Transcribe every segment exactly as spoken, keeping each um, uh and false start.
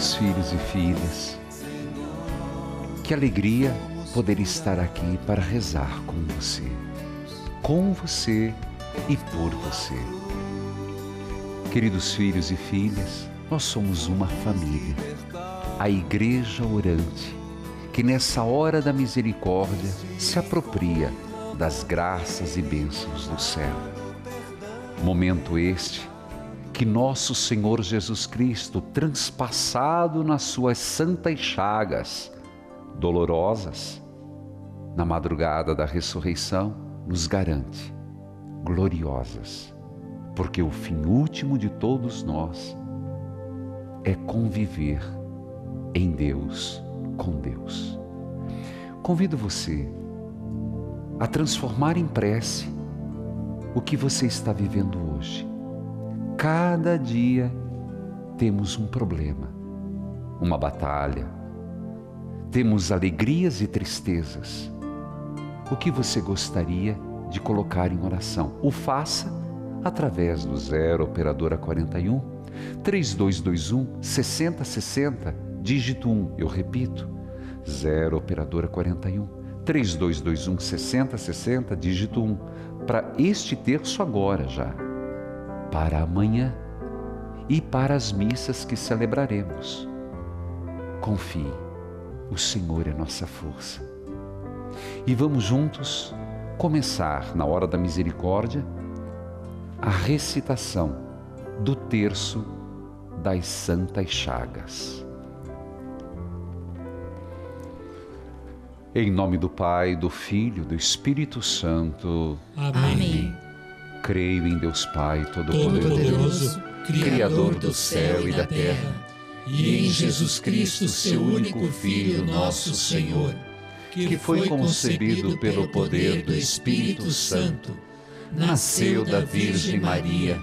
queridos filhos e filhas, que alegria poder estar aqui para rezar com você, com você e por você. Queridos filhos e filhas, nós somos uma família, a Igreja Orante, que nessa hora da misericórdia se apropria das graças e bênçãos do céu. Momento este que nosso Senhor Jesus Cristo, transpassado nas suas santas chagas dolorosas, na madrugada da ressurreição, nos garante gloriosas, porque o fim último de todos nós é conviver em Deus, com Deus. Convido você a transformar em prece o que você está vivendo hoje. Cada dia temos um problema, uma batalha, temos alegrias e tristezas. O que você gostaria de colocar em oração? O faça através do zero operadora quarenta e um, três dois dois um, sessenta sessenta, dígito um, eu repito, zero operadora quarenta e um, três dois dois um, sessenta sessenta, dígito um, para este terço agora já, para amanhã e para as missas que celebraremos. Confie, o Senhor é nossa força. E vamos juntos começar, na hora da misericórdia, a recitação do Terço das Santas Chagas. Em nome do Pai, do Filho, do Espírito Santo. Amém. Amém. Creio em Deus Pai Todo-Poderoso, Criador do céu e da terra, e em Jesus Cristo, seu único Filho, nosso Senhor, que foi concebido pelo poder do Espírito Santo, nasceu da Virgem Maria,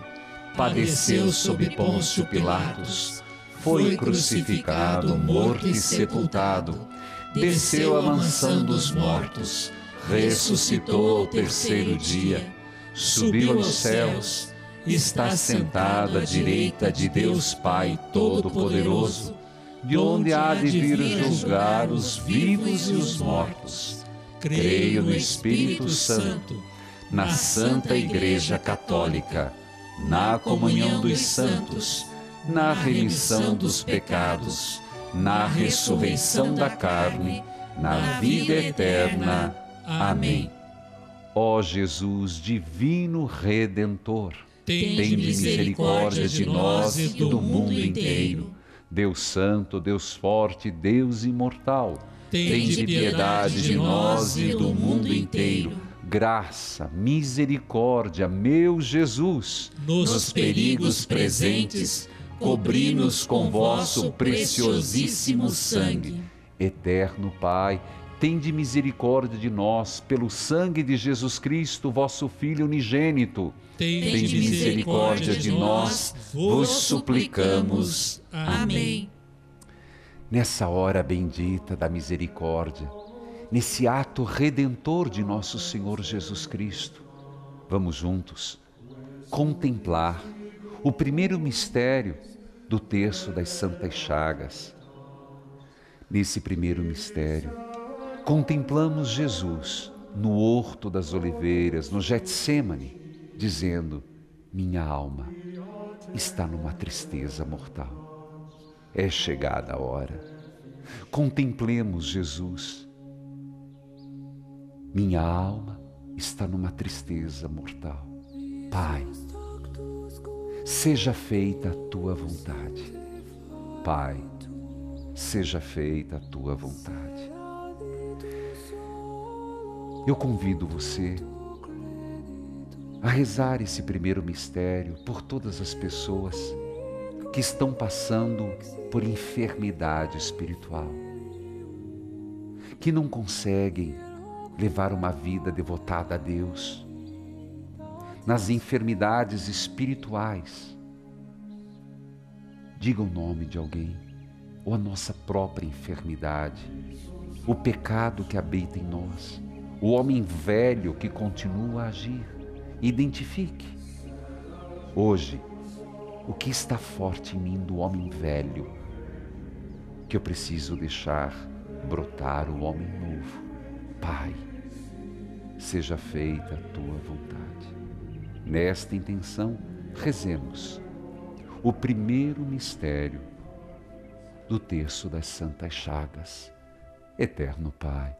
padeceu sob Pôncio Pilatos, foi crucificado, morto e sepultado, desceu à mansão dos mortos, ressuscitou ao terceiro dia, subiu aos céus, está sentado à direita de Deus Pai Todo-Poderoso, de onde há de vir julgar os vivos e os mortos. Creio no Espírito Santo, na Santa Igreja Católica, na comunhão dos santos, na remissão dos pecados, na ressurreição da carne, na vida eterna. Amém. Ó Jesus, divino Redentor, tende misericórdia de nós e do mundo inteiro. Deus Santo, Deus Forte, Deus Imortal, tende piedade de nós e do mundo inteiro. Graça, misericórdia, meu Jesus, nos perigos presentes, cobri-nos com vosso preciosíssimo sangue. Eterno Pai, tende misericórdia de nós, pelo sangue de Jesus Cristo, vosso Filho unigênito. Tende misericórdia de nós, vos suplicamos. Amém. Nessa hora bendita da misericórdia, nesse ato redentor de nosso Senhor Jesus Cristo, vamos juntos contemplar o primeiro mistério do Terço das Santas Chagas. Nesse primeiro mistério, contemplamos Jesus no Horto das Oliveiras, no Getsêmane, dizendo: minha alma está numa tristeza mortal, é chegada a hora. Contemplemos Jesus. Minha alma está numa tristeza mortal. Pai, seja feita a tua vontade. Pai, seja feita a tua vontade. Eu convido você a rezar esse primeiro mistério por todas as pessoas que estão passando por enfermidade espiritual, que não conseguem levar uma vida devotada a Deus, nas enfermidades espirituais. Diga o nome de alguém, ou a nossa própria enfermidade, o pecado que habita em nós, o homem velho que continua a agir. Identifique hoje o que está forte em mim do homem velho, que eu preciso deixar brotar o homem novo. Pai, seja feita a Tua vontade. Nesta intenção, rezemos o primeiro mistério do Terço das Santas Chagas. Eterno Pai,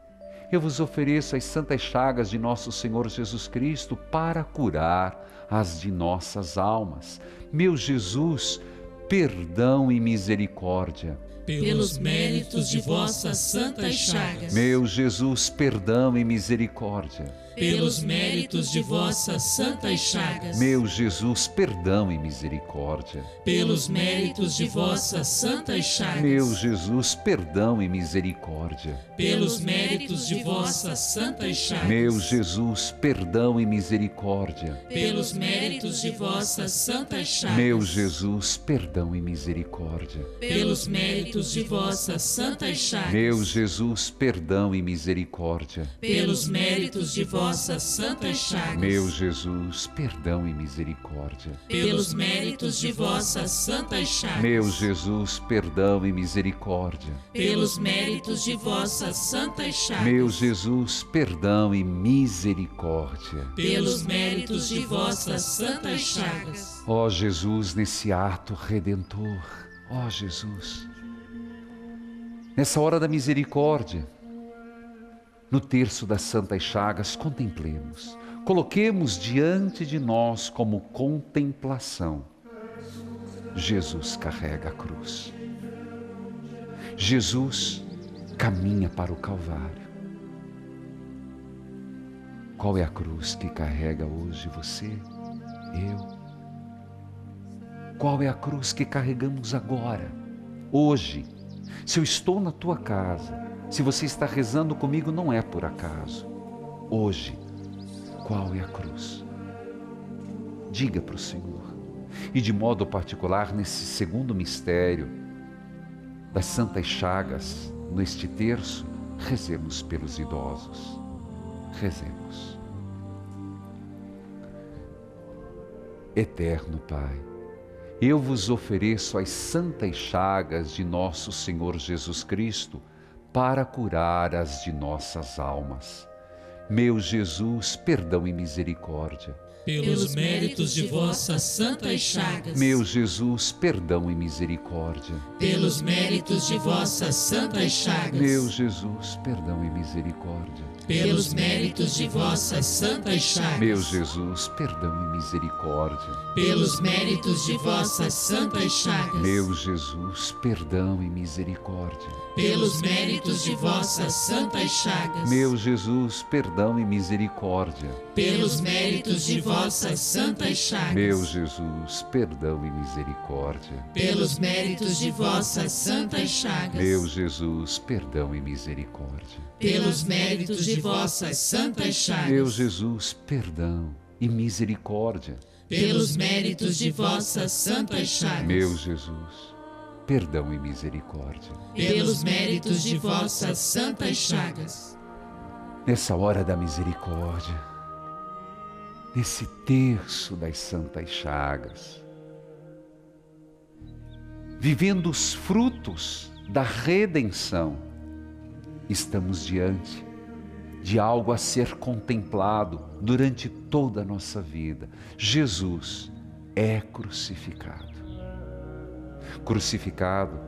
eu vos ofereço as santas chagas de nosso Senhor Jesus Cristo para curar as de nossas almas. Meu Jesus, perdão e misericórdia. Pelos méritos de vossas santas chagas. Meu Jesus, perdão e misericórdia. Pelos méritos de vossas santas chagas. Meu Jesus, perdão e misericórdia. Pelos méritos de vossas santas chagas. Meu Jesus, perdão e misericórdia. Pelos méritos de vossas santas chagas. Meu Jesus, perdão e misericórdia. Pelos méritos de vossas santas chagas. Meu Jesus, perdão e misericórdia. Pelos méritos de vossas santas chagas. Meu Jesus, perdão e misericórdia. Pelos méritos de vossas santas chagas. Meu Jesus, perdão e misericórdia. Pelos méritos de vossas santas chagas. Meu Jesus, perdão e misericórdia. Pelos méritos de vossas santas chagas. Meu Jesus, perdão e misericórdia. Pelos méritos de vossas santas chagas. Ó Jesus, nesse ato redentor, ó Jesus, nessa hora da misericórdia, no Terço das Santas Chagas, contemplemos, coloquemos diante de nós como contemplação. Jesus carrega a cruz. Jesus caminha para o Calvário. Qual é a cruz que carrega hoje você, eu? Qual é a cruz que carregamos agora, hoje? Se eu estou na tua casa, se você está rezando comigo, não é por acaso. Hoje, qual é a cruz? Diga para o Senhor. E de modo particular, nesse segundo mistério das Santas Chagas, neste terço, rezemos pelos idosos. Rezemos. Eterno Pai, eu vos ofereço as santas chagas de nosso Senhor Jesus Cristo para curar as de nossas almas. Meu Jesus, perdão e misericórdia. Pelos méritos de vossas santas chagas. Meu Jesus, perdão e misericórdia. Pelos méritos de vossas santas chagas. Meu Jesus, perdão e misericórdia. Pelos méritos de vossas santas chagas. Meu Jesus, perdão e misericórdia. Pelos méritos de vossas santas chagas. Meu Jesus, perdão e misericórdia. Pelos méritos de vossas santas chagas. Meu Jesus, perdão e misericórdia. Pelos méritos de vossas santas chagas. Meu Jesus, perdão e misericórdia. Pelos méritos de vossas santas chagas. Meu Jesus, perdão e misericórdia. Pelos méritos de vossas santas chagas. Meu Jesus, perdão e misericórdia. Pelos méritos de vossas santas chagas. Meu Jesus, perdão e misericórdia. Pelos méritos de vossas santas chagas. Nessa hora da misericórdia, nesse terço das santas chagas, vivendo os frutos da redenção, estamos diante de algo a ser contemplado durante toda a nossa vida. Jesus é crucificado. Crucificado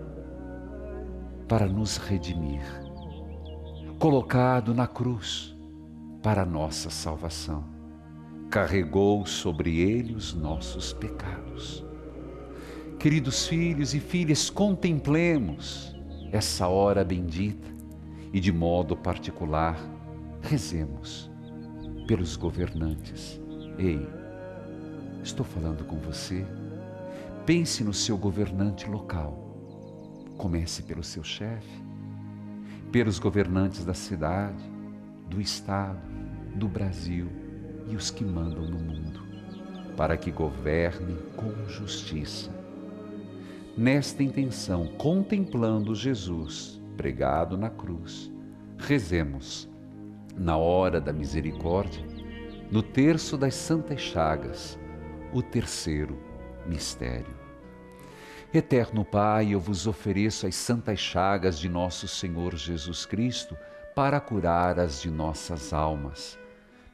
para nos redimir. Colocado na cruz para nossa salvação. Carregou sobre ele os nossos pecados. Queridos filhos e filhas, contemplemos essa hora bendita e de modo particular, rezemos pelos governantes. Ei, estou falando com você. Pense no seu governante local. Comece pelo seu chefe, pelos governantes da cidade, do estado, do Brasil e os que mandam no mundo, para que governem com justiça. Nesta intenção, contemplando Jesus pregado na cruz, rezemos na hora da misericórdia, no Terço das Santas Chagas, o terceiro mistério. Eterno Pai, eu vos ofereço as santas chagas de nosso Senhor Jesus Cristo para curar as de nossas almas.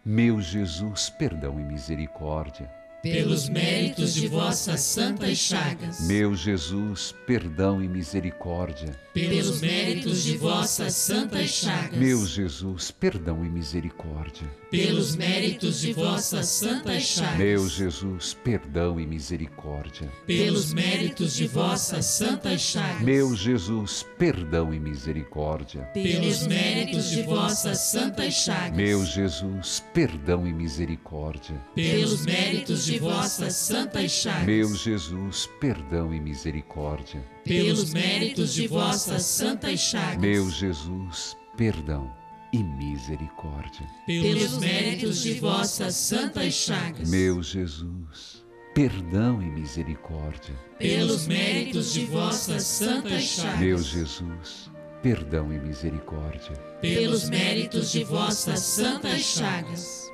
Meu Jesus, perdão e misericórdia. Pelos méritos de vossas santas chagas. Meu Jesus, perdão e misericórdia. Pelos méritos de vossas santas chagas. Meu Jesus, perdão e misericórdia. Pelos méritos de vossas santas chagas. Meu Jesus, perdão e misericórdia. Pelos méritos de vossas santas chagas. Meu Jesus, perdão e misericórdia. Pelos méritos de vossas santas chagas. Meu Jesus, perdão e misericórdia. Pelos méritos de vossas santas chagas. Meu Jesus, perdão e misericórdia. Pelos méritos de vossas santas chagas. Meu Jesus, perdão e misericórdia. Pelos méritos de vossas santas chagas. Meu Jesus, perdão e misericórdia. Pelos méritos de vossas santas chagas. Meu Jesus, perdão e misericórdia. Pelos méritos de vossas santas chagas.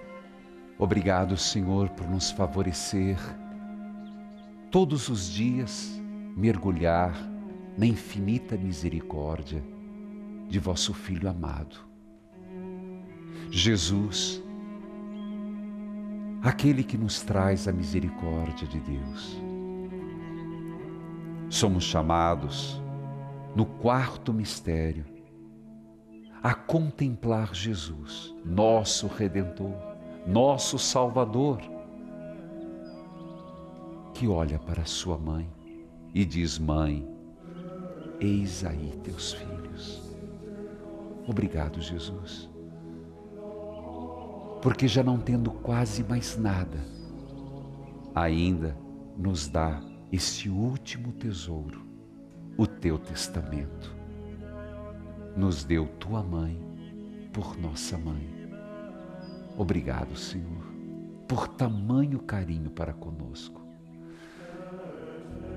Obrigado, Senhor, por nos favorecer todos os dias mergulhar na infinita misericórdia de vosso Filho amado. Jesus, aquele que nos traz a misericórdia de Deus. Somos chamados, no quarto mistério, a contemplar Jesus, nosso Redentor, nosso Salvador, que olha para sua mãe e diz: Mãe, eis aí teus filhos. Obrigado, Jesus, porque já não tendo quase mais nada, ainda nos dá este último tesouro, o teu testamento. Nos deu tua mãe por nossa mãe. Obrigado, Senhor, por tamanho carinho para conosco.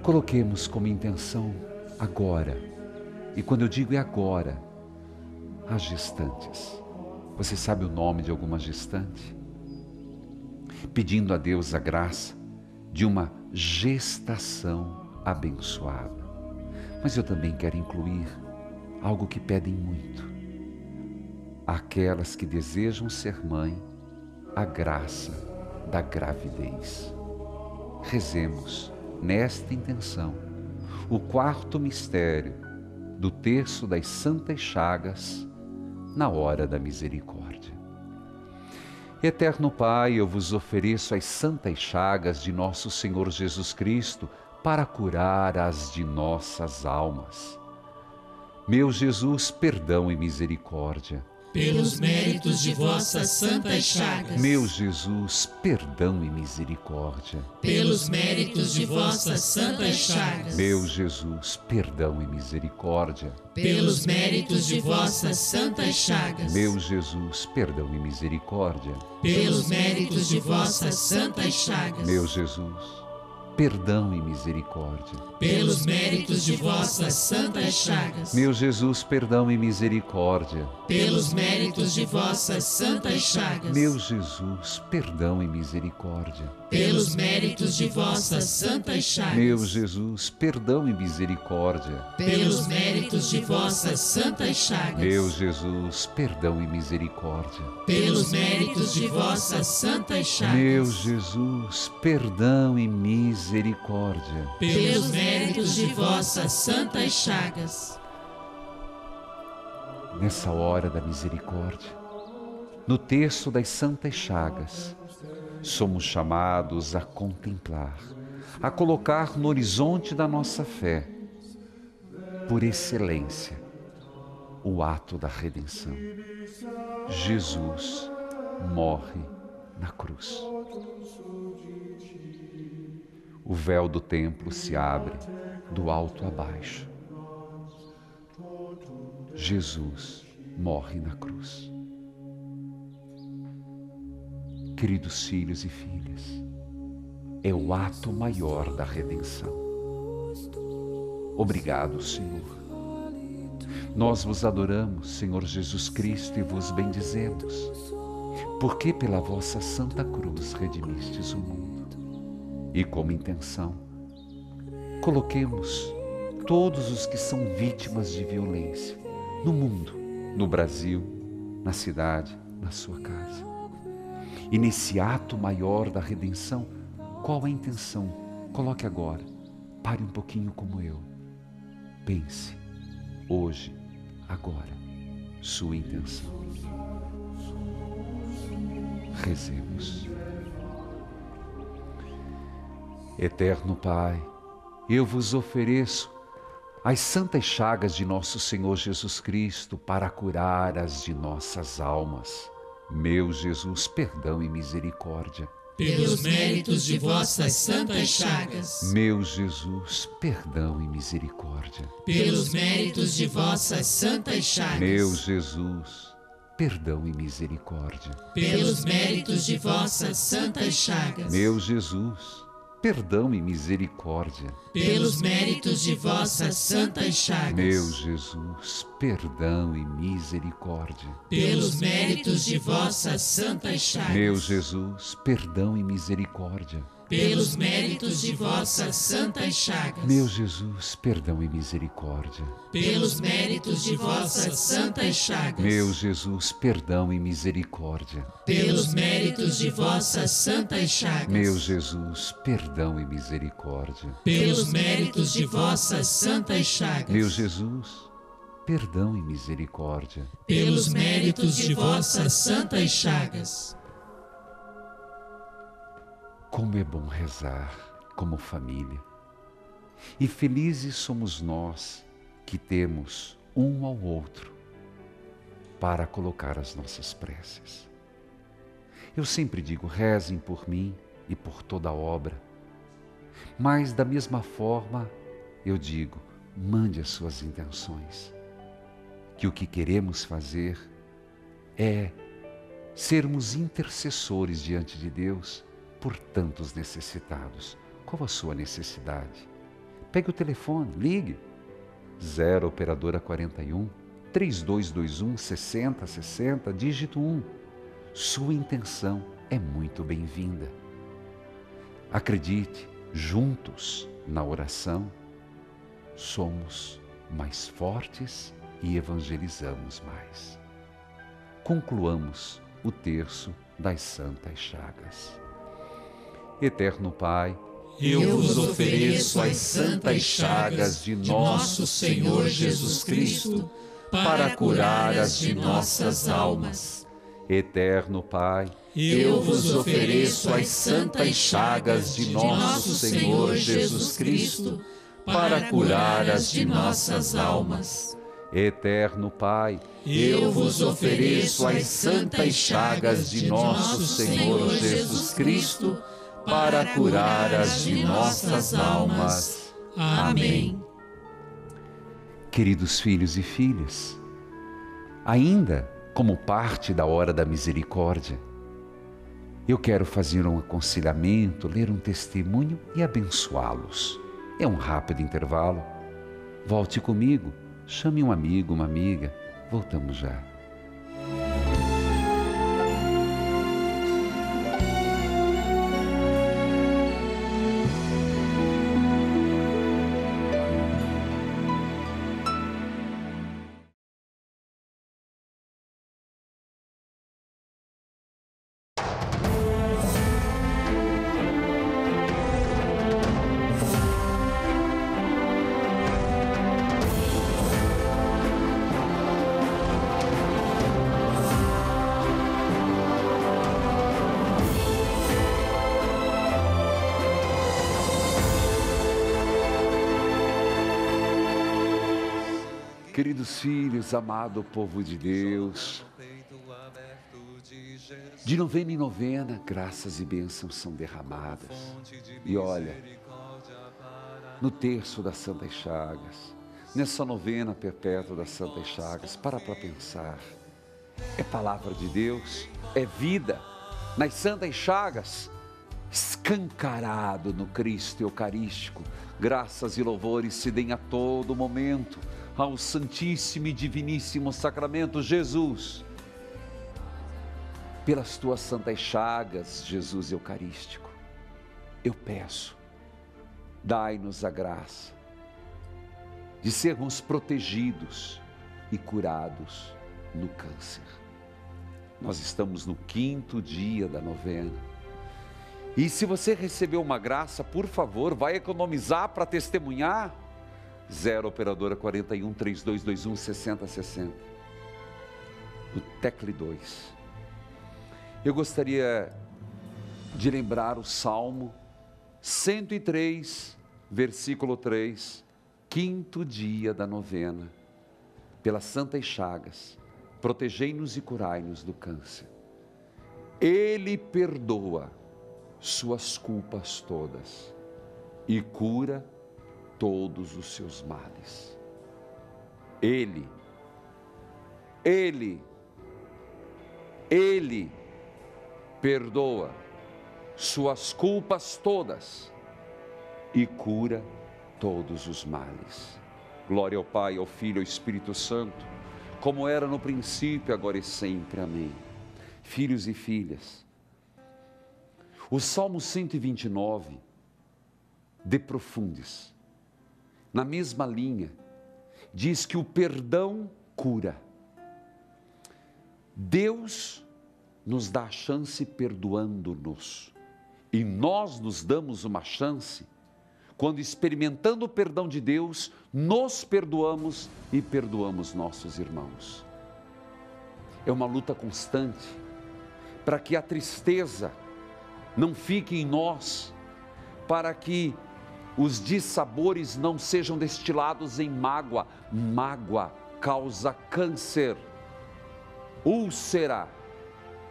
Coloquemos como intenção agora, e quando eu digo é agora, as gestantes. Você sabe o nome de alguma gestante? Pedindo a Deus a graça de uma gestação abençoada. Mas eu também quero incluir algo que pedem muito. Aquelas que desejam ser mãe, a graça da gravidez. Rezemos nesta intenção o quarto mistério do Terço das Santas Chagas na hora da misericórdia. Eterno Pai, eu vos ofereço as santas chagas de nosso Senhor Jesus Cristo para curar as de nossas almas. Meu Jesus, perdão e misericórdia. Pelos méritos de vossas santas chagas. Meu Jesus, perdão e misericórdia. Pelos méritos de vossas santas chagas. Meu Jesus, perdão e misericórdia. Pelos méritos de vossas santas chagas. Meu Jesus, perdão e misericórdia. Pelos méritos de vossas santas chagas. Meu Jesus, perdão e misericórdia. Pelos méritos de vossas santas chagas. Meu Jesus, perdão e misericórdia. Pelos méritos de vossas santas chagas. Meu Jesus, perdão e misericórdia. Pelos méritos de vossas santas chagas. Meu Jesus, perdão e misericórdia. Pelos méritos de vossas santas chagas. Meu Jesus, perdão e misericórdia. Pelos méritos de vossas santas chagas. Meu Jesus, perdão e misericórdia. Misericórdia. Pelos méritos de vossas santas chagas. Nessa hora da misericórdia, no Terço das Santas Chagas, somos chamados a contemplar, a colocar no horizonte da nossa fé, por excelência, o ato da redenção. Jesus morre na cruz. O véu do templo se abre do alto a baixo. Jesus morre na cruz. Queridos filhos e filhas, é o ato maior da redenção. Obrigado, Senhor. Nós vos adoramos, Senhor Jesus Cristo, e vos bendizemos, porque pela vossa Santa Cruz redimistes o mundo. E como intenção, Coloquemos todos os que são vítimas de violência, no mundo, no Brasil, na cidade, na sua casa. E nesse ato maior da redenção, qual é a intenção? Coloque agora, pare um pouquinho como eu. Pense, hoje, agora, sua intenção. Rezemos. Eterno Pai, eu vos ofereço as santas chagas de nosso Senhor Jesus Cristo para curar as de nossas almas. Meu Jesus, perdão e misericórdia. Pelos méritos de vossas santas chagas. Meu Jesus, perdão e misericórdia. Pelos méritos de vossas santas chagas. Meu Jesus, perdão e misericórdia. Pelos méritos de vossas santas chagas. Meu Jesus, perdão e misericórdia. Pelos méritos de vossas santas chagas. Meu Jesus, perdão e misericórdia. Pelos méritos de vossas santas chagas. Meu Jesus, perdão e misericórdia. Pelos méritos de vossas santas chagas. Meu Jesus, perdão e misericórdia. Pelos méritos de vossas santas chagas. Meu Jesus, perdão e misericórdia. Pelos méritos de vossas santas chagas. Meu Jesus, perdão e misericórdia. Pelos méritos de vossas santas chagas. Meu Jesus, perdão e misericórdia. Pelos méritos de vossas santas chagas. Como é bom rezar como família. E felizes somos nós que temos um ao outro para colocar as nossas preces. Eu sempre digo, rezem por mim e por toda a obra. Mas da mesma forma, eu digo, mande as suas intenções. Que o que queremos fazer é sermos intercessores diante de Deus por tantos necessitados. Qual a sua necessidade? Pegue o telefone, ligue. zero operadora quarenta e um, três dois dois um, sessenta sessenta, dígito um. Sua intenção é muito bem-vinda. Acredite, juntos na oração, somos mais fortes e evangelizamos mais. Concluamos o terço das Santas Chagas. Eterno Pai, eu vos ofereço as santas chagas de nosso Senhor Jesus Cristo para curar as de nossas almas. Eterno Pai, eu vos ofereço as santas chagas de nosso Senhor Jesus Cristo para curar as de nossas almas. Eterno Pai, eu vos ofereço as santas chagas de nosso Senhor Jesus Cristo para curar as de nossas almas. Amém. Queridos filhos e filhas, ainda como parte da Hora da Misericórdia, eu quero fazer um aconselhamento, ler um testemunho e abençoá-los. É um rápido intervalo. Volte comigo, chame um amigo, uma amiga. Voltamos já. Queridos filhos, amado povo de Deus, de novena em novena, graças e bênçãos são derramadas. E olha, no terço das Santas Chagas, nessa novena perpétua das Santas Chagas, para para pensar, é palavra de Deus, é vida, nas Santas Chagas, escancarado no Cristo Eucarístico. Graças e louvores se deem a todo momento ao Santíssimo e Diviníssimo Sacramento. Jesus, pelas tuas santas chagas, Jesus Eucarístico, eu peço dai-nos a graça de sermos protegidos e curados no câncer. Nós estamos no quinto dia da novena. E se você recebeu uma graça, por favor, vai economizar para testemunhar. zero operadora quarenta e um, trinta e dois vinte e um, sessenta sessenta. O Tecle dois. Eu gostaria de lembrar o Salmo cento e três, versículo três, quinto dia da novena, pelas Santas Chagas, protegei-nos e curai-nos do câncer. Ele perdoa suas culpas todas e cura todos os seus males. Ele, Ele, Ele perdoa suas culpas todas e cura todos os males. Glória ao Pai, ao Filho e ao Espírito Santo, como era no princípio, agora e sempre. Amém. Filhos e filhas, o Salmo cento e vinte e nove, de profundis, na mesma linha, diz que o perdão cura. Deus nos dá a chance perdoando-nos, e nós nos damos uma chance quando, experimentando o perdão de Deus, nos perdoamos e perdoamos nossos irmãos. É uma luta constante para que a tristeza não fique em nós, para que os dissabores não sejam destilados em mágoa. Mágoa causa câncer, úlcera,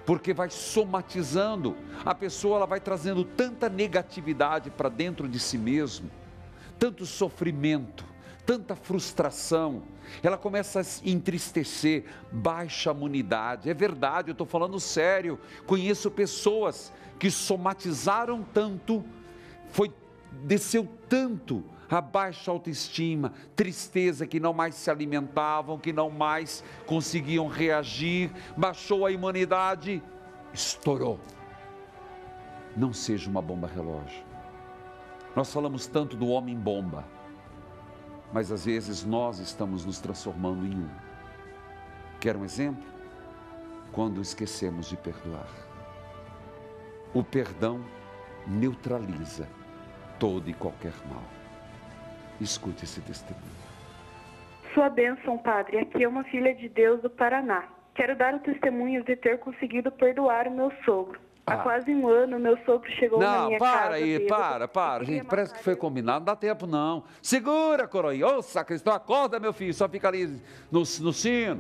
porque vai somatizando. A pessoa ela vai trazendo tanta negatividade para dentro de si mesmo, tanto sofrimento, tanta frustração, ela começa a se entristecer, baixa a imunidade. É verdade, eu estou falando sério, conheço pessoas que somatizaram tanto, foi, desceu tanto a baixa autoestima, tristeza, que não mais se alimentavam, que não mais conseguiam reagir, baixou a imunidade, estourou. Não seja uma bomba relógio. Nós falamos tanto do homem bomba, mas às vezes nós estamos nos transformando em um. Quer um exemplo? Quando esquecemos de perdoar. O perdão neutraliza todo e qualquer mal. Escute esse testemunho. Sua bênção, padre. Aqui é uma filha de Deus do Paraná. Quero dar o testemunho de ter conseguido perdoar o meu sogro. Ah. Há quase um ano, meu sogro chegou não, na minha para casa... Não, para aí, bêbado. para, para, gente, parece que foi combinado, não dá tempo não. Segura, coroinha, ô sacristão, acorda, meu filho, só fica ali no, no sino.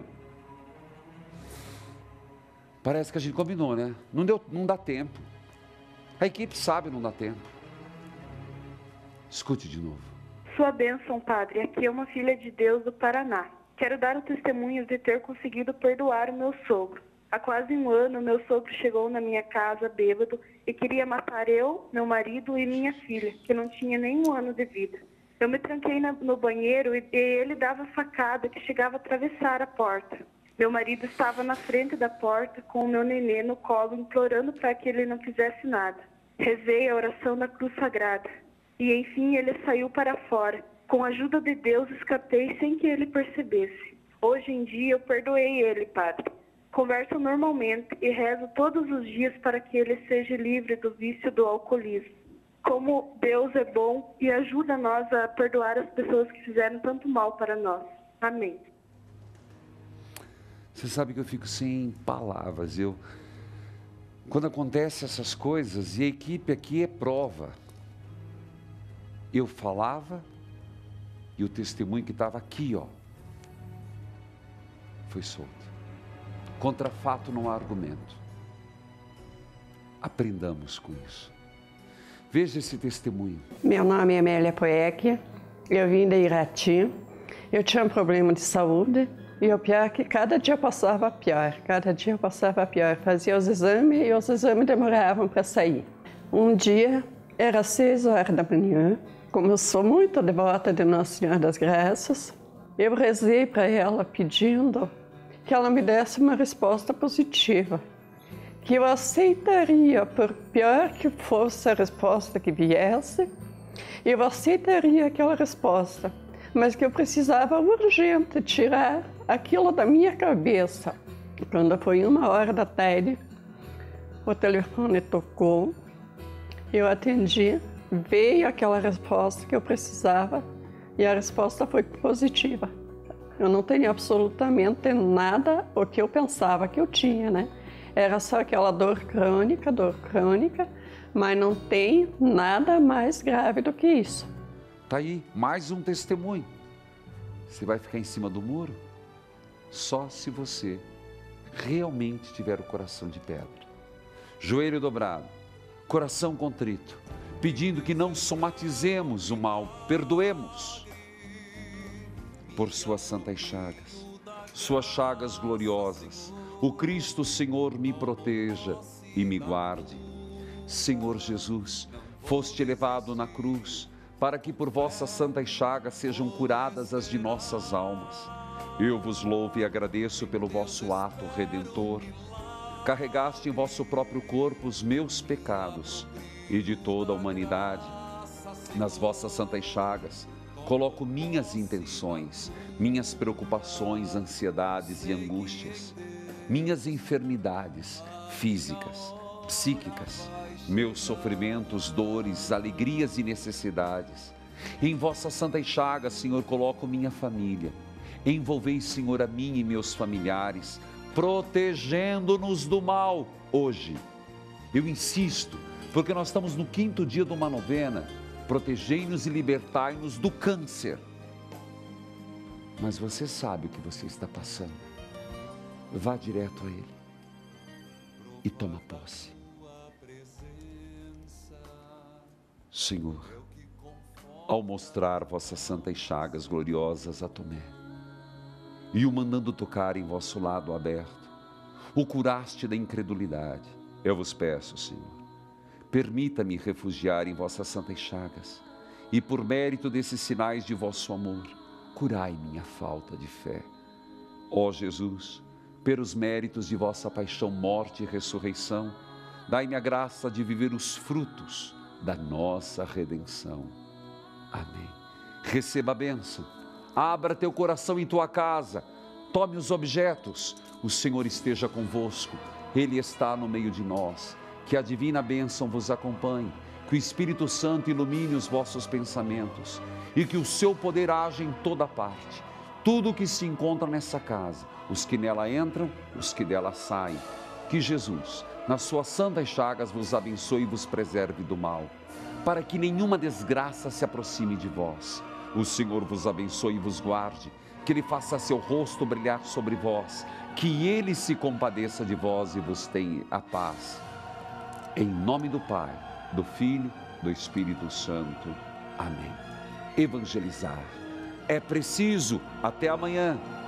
Parece que a gente combinou, né? Não, deu, não dá tempo. A equipe sabe, não dá tempo. Escute de novo. Sua bênção, padre, aqui é uma filha de Deus do Paraná. Quero dar o testemunho de ter conseguido perdoar o meu sogro. Há quase um ano, meu sogro chegou na minha casa bêbado e queria matar eu, meu marido e minha filha, que não tinha nem um ano de vida. Eu me tranquei no banheiro e ele dava facada que chegava a atravessar a porta. Meu marido estava na frente da porta com o meu nenê no colo, implorando para que ele não fizesse nada. Rezei a oração da Cruz Sagrada e, enfim, ele saiu para fora. Com a ajuda de Deus, escapei sem que ele percebesse. Hoje em dia, eu perdoei ele, padre. Converso normalmente e rezo todos os dias para que ele seja livre do vício do alcoolismo. Como Deus é bom e ajuda nós a perdoar as pessoas que fizeram tanto mal para nós. Amém. Você sabe que eu fico sem palavras. Eu, quando acontecem essas coisas, e a equipe aqui é prova. Eu falava e o testemunho que estava aqui, ó, foi solto. Contra fato não há argumento. Aprendamos com isso. Veja esse testemunho. Meu nome é Amélia Poecchia, eu vim da Irati. Eu tinha um problema de saúde e o pior que cada dia passava pior, cada dia passava pior. Fazia os exames e os exames demoravam para sair. Um dia, era seis horas da manhã, como eu sou muito devota de Nossa Senhora das Graças, eu rezei para ela pedindo que ela me desse uma resposta positiva, que eu aceitaria, por pior que fosse a resposta que viesse, Eu aceitaria aquela resposta, mas que eu precisava urgente tirar aquilo da minha cabeça. Quando foi uma hora da tarde, o telefone tocou, eu atendi, veio aquela resposta que eu precisava e a resposta foi positiva. Eu não tinha absolutamente nada o que eu pensava que eu tinha, né? Era só aquela dor crônica, dor crônica, mas não tem nada mais grave do que isso. Tá aí, mais um testemunho. Você vai ficar em cima do muro? Só se você realmente tiver o coração de pedra. Joelho dobrado, coração contrito, pedindo que não somatizemos o mal, perdoemos. Por suas santas chagas, suas chagas gloriosas, o Cristo Senhor me proteja e me guarde. Senhor Jesus, foste levado na cruz, para que por vossas santas chagas sejam curadas as de nossas almas. Eu vos louvo e agradeço pelo vosso ato redentor. Carregaste em vosso próprio corpo os meus pecados e de toda a humanidade. Nas vossas santas chagas, coloco minhas intenções, minhas preocupações, ansiedades e angústias, minhas enfermidades físicas, psíquicas, meus sofrimentos, dores, alegrias e necessidades. Em vossas santas chagas, Senhor, coloco minha família. Envolvei, Senhor, a mim e meus familiares, protegendo-nos do mal hoje. Eu insisto, porque nós estamos no quinto dia de uma novena. Protegei-nos e libertai-nos do câncer. Mas você sabe o que você está passando. Vá direto a Ele e toma posse. Senhor, ao mostrar vossas santas chagas gloriosas a Tomé e o mandando tocar em vosso lado aberto, o curaste da incredulidade. Eu vos peço, Senhor, permita-me refugiar em vossas santas chagas e, por mérito desses sinais de vosso amor, curai minha falta de fé. Ó Jesus, pelos méritos de vossa paixão, morte e ressurreição, dai-me a graça de viver os frutos da nossa redenção. Amém. Receba a bênção. Abra teu coração em tua casa. Tome os objetos. O Senhor esteja convosco. Ele está no meio de nós. Que a divina bênção vos acompanhe, que o Espírito Santo ilumine os vossos pensamentos e que o seu poder haja em toda parte. Tudo o que se encontra nessa casa, os que nela entram, os que dela saem. Que Jesus, nas suas santas chagas, vos abençoe e vos preserve do mal, para que nenhuma desgraça se aproxime de vós. O Senhor vos abençoe e vos guarde, que Ele faça seu rosto brilhar sobre vós, que Ele se compadeça de vós e vos tenha a paz. Em nome do Pai, do Filho, do Espírito Santo. Amém. Evangelizar é preciso. Até amanhã.